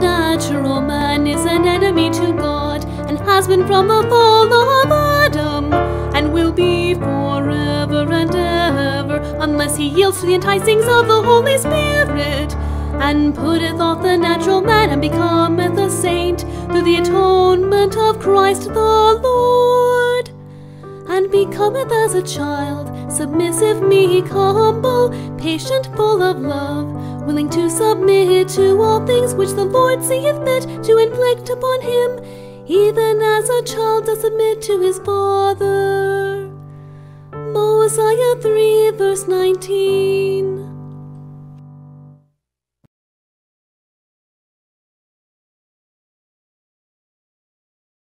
natural man is an enemy to God, and has been from the fall of Adam, and will be forever and ever, unless he yields to the enticings of the Holy Spirit, and putteth off the natural man, and becometh a saint, through the atonement of Christ the Lord, and becometh as a child, submissive, meek, humble, patient, full of love, willing to submit to all things which the Lord seeth fit to inflict upon him, even as a child does submit to his father. Mosiah 3:19